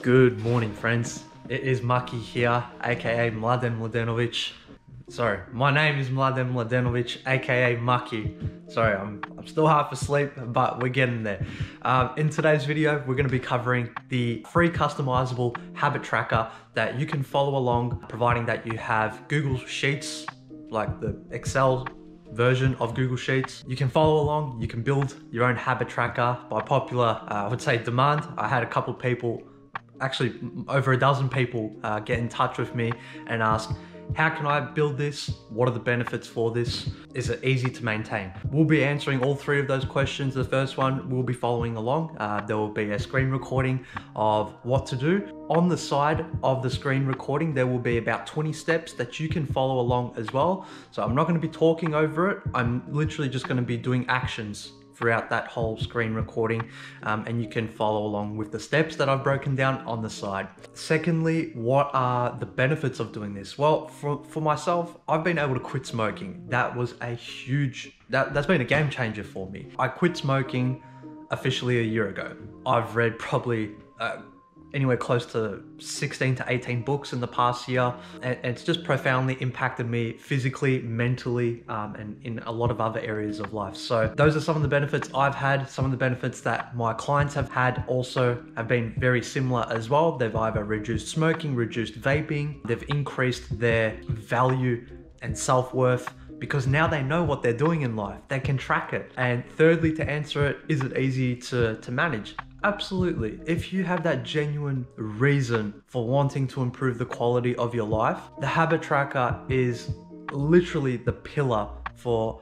Good morning, friends. It is Maki here, aka Mladen Mladenović. Sorry, my name is Mladen Mladenović, aka Maki. Sorry, I'm still half asleep, but we're getting there. In today's video, we're gonna be covering the free customizable habit tracker that you can follow along, providing that you have Google Sheets, like the Excel version of Google Sheets. You can follow along, you can build your own habit tracker by popular, I would say, demand. I had a couple people, actually over a dozen people get in touch with me and ask, how can I build this? What are the benefits for this? Is it easy to maintain? We'll be answering all three of those questions. The first one, we'll be following along. There will be a screen recording of what to do. On the side of the screen recording, there will be about 20 steps that you can follow along as well. So I'm not gonna be talking over it. I'm literally just gonna be doing actions throughout that whole screen recording, and you can follow along with the steps that I've broken down on the side. Secondly, what are the benefits of doing this? Well, for myself, I've been able to quit smoking. That was a huge, that's been a game changer for me. I quit smoking officially a year ago. I've read probably anywhere close to 16 to 18 books in the past year, and it's just profoundly impacted me physically, mentally, and in a lot of other areas of life. So those are some of the benefits I've had. Some of the benefits that my clients have had also have been very similar as well. They've either reduced smoking, reduced vaping, they've increased their value and self-worth, because now they know what they're doing in life, they can track it. And thirdly, to answer it, is it easy to manage? Absolutely. If you have that genuine reason for wanting to improve the quality of your life, the habit tracker is literally the pillar for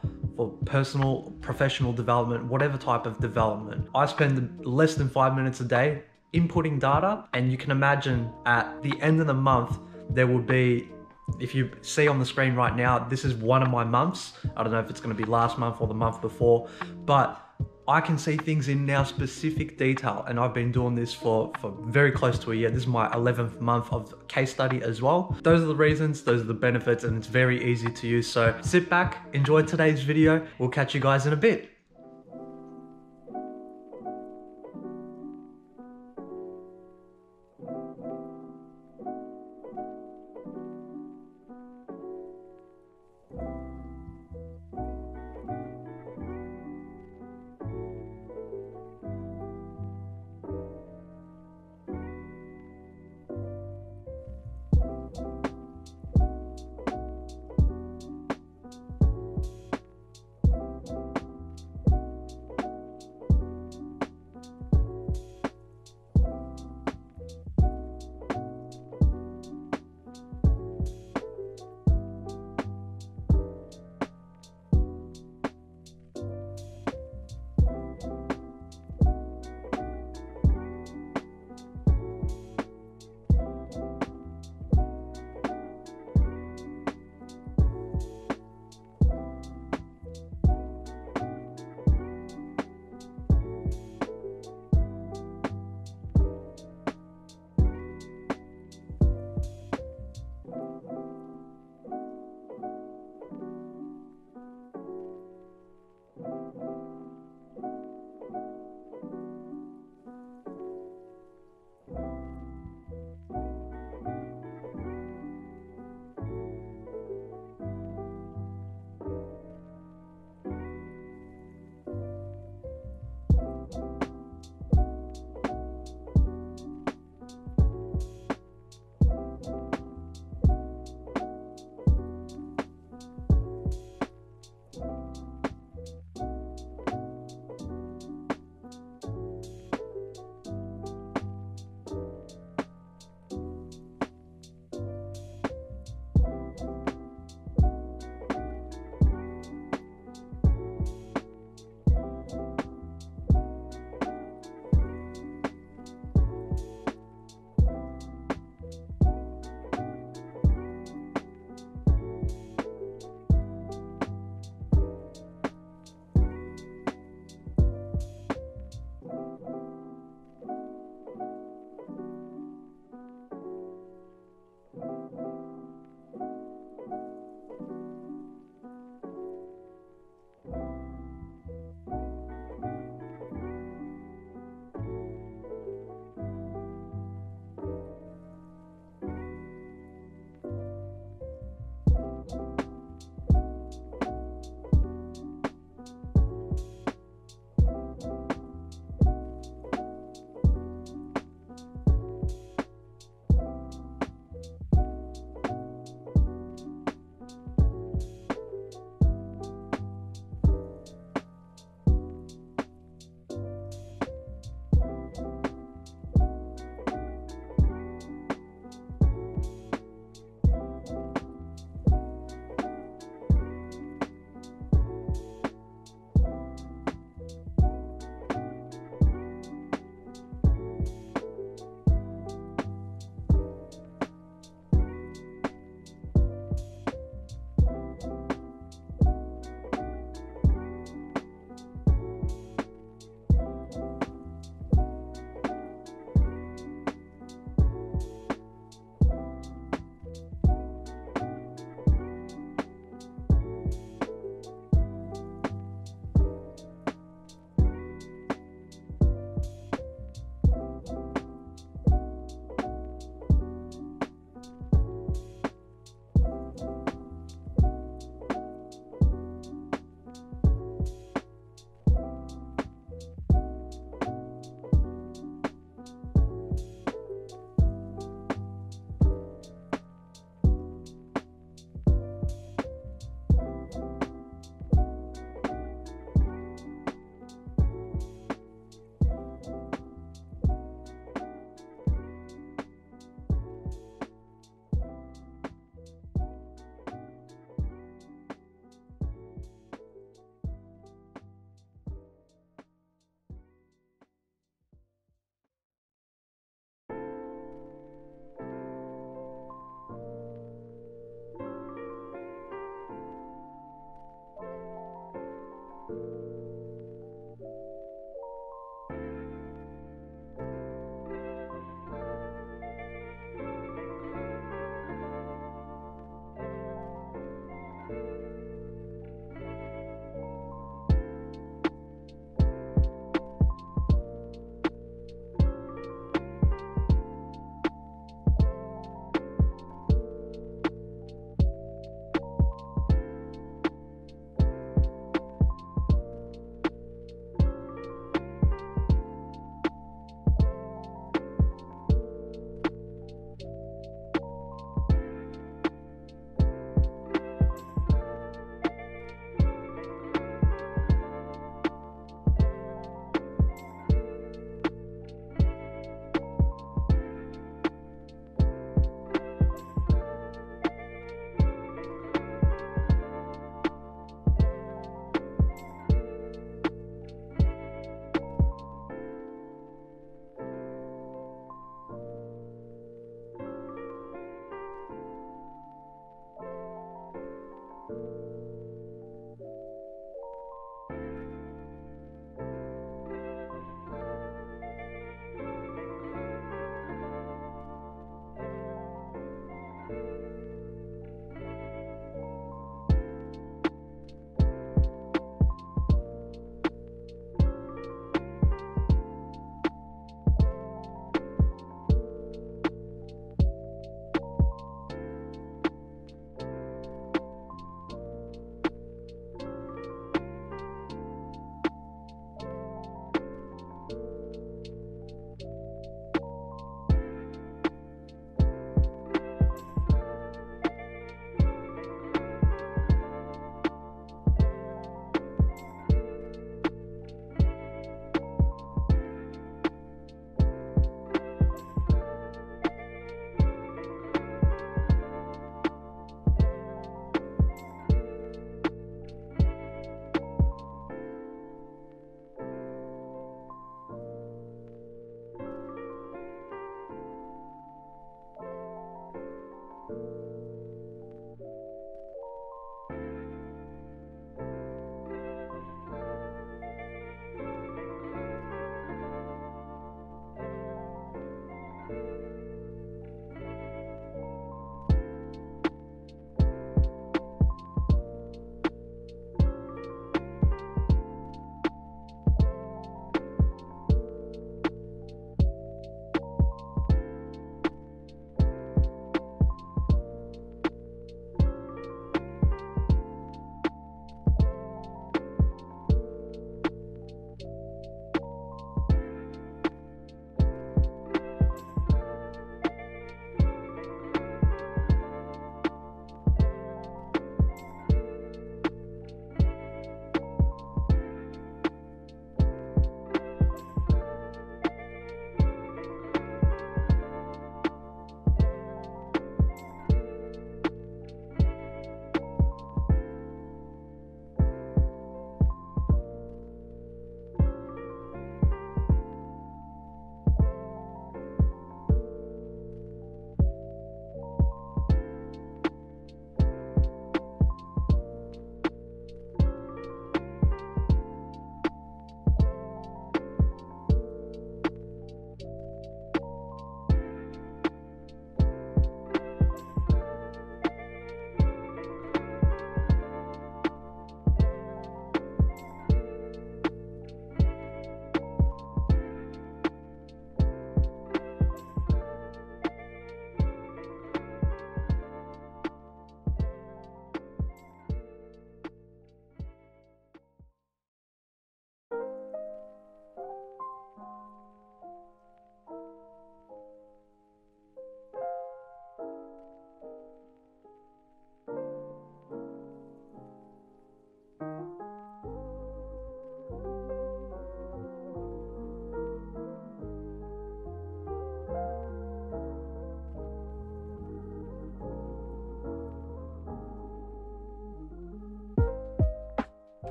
personal, professional development, whatever type of development. I spend less than 5 minutes a day inputting data, and you can imagine at the end of the month, there will be, if you see on the screen right now, this is one of my months. I don't know if it's going to be last month or the month before, but I can see things in now specific detail, and I've been doing this for very close to a year. This is my 11th month of case study as well. Those are the reasons, those are the benefits, and it's very easy to use. So sit back, enjoy today's video. We'll catch you guys in a bit.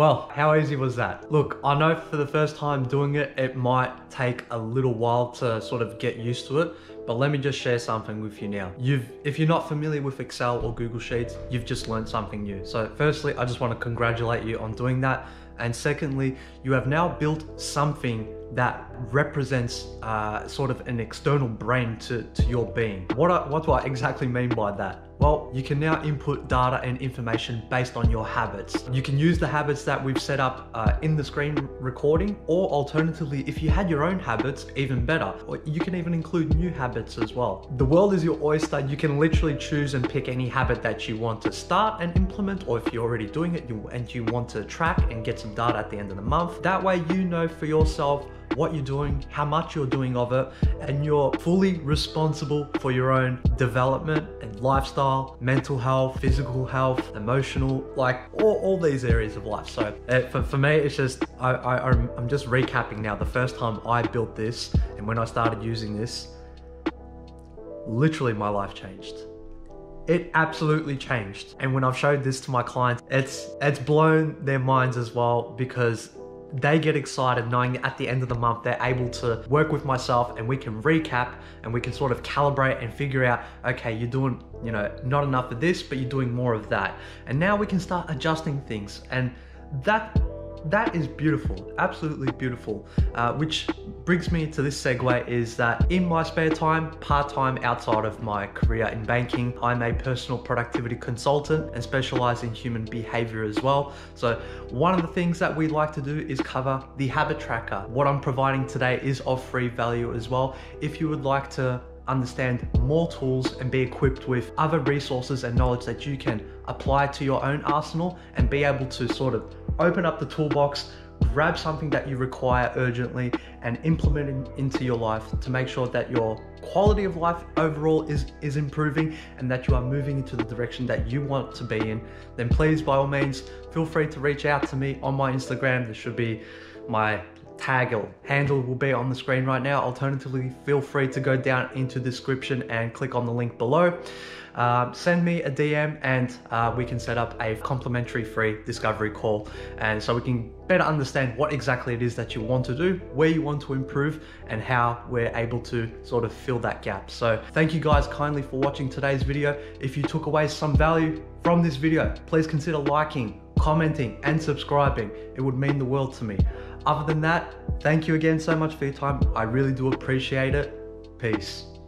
Well, how easy was that? Look, I know for the first time doing it, it might take a little while to sort of get used to it, but let me just share something with you now. If you're not familiar with Excel or Google Sheets, you've just learned something new. So firstly, I just want to congratulate you on doing that. And secondly, you have now built something that represents sort of an external brain to your being. What do I exactly mean by that? Well, you can now input data and information based on your habits. You can use the habits that we've set up in the screen recording, or alternatively, if you had your own habits, even better. Or you can even include new habits as well. The world is your oyster. You can literally choose and pick any habit that you want to start and implement, or if you're already doing it and you want to track and get some data at the end of the month. That way, you know for yourself what you're doing, how much you're doing of it, and you're fully responsible for your own development and lifestyle, mental health, physical health, emotional, like all these areas of life. So for me, it's just, I'm just recapping now. The first time I built this and when I started using this, literally my life changed. It absolutely changed. And when I've showed this to my clients, it's blown their minds as well, because they get excited knowing that at the end of the month, they're able to work with myself and we can recap and we can sort of calibrate and figure out, okay, you're doing, you know, not enough of this, but you're doing more of that. And now we can start adjusting things. And that is beautiful, absolutely beautiful. Which brings me to this segue, is that in my spare time, part-time outside of my career in banking, I'm a personal productivity consultant and specialize in human behavior as well. So one of the things that we like to do is cover the habit tracker. What I'm providing today is of free value as well. If you would like to understand more tools and be equipped with other resources and knowledge that you can apply to your own arsenal and be able to sort of open up the toolbox, grab something that you require urgently and implement it into your life to make sure that your quality of life overall is improving and that you are moving into the direction that you want to be in, then please, by all means, feel free to reach out to me on my Instagram. There should be my tag or handle will be on the screen right now. Alternatively, feel free to go down into the description and click on the link below. Send me a DM and we can set up a complimentary free discovery call, and so we can better understand what exactly it is that you want to do, where you want to improve, and how we're able to sort of fill that gap. So thank you guys kindly for watching today's video. If you took away some value from this video, please consider liking, commenting, and subscribing. It would mean the world to me. Other than that, thank you again so much for your time. I really do appreciate it. Peace.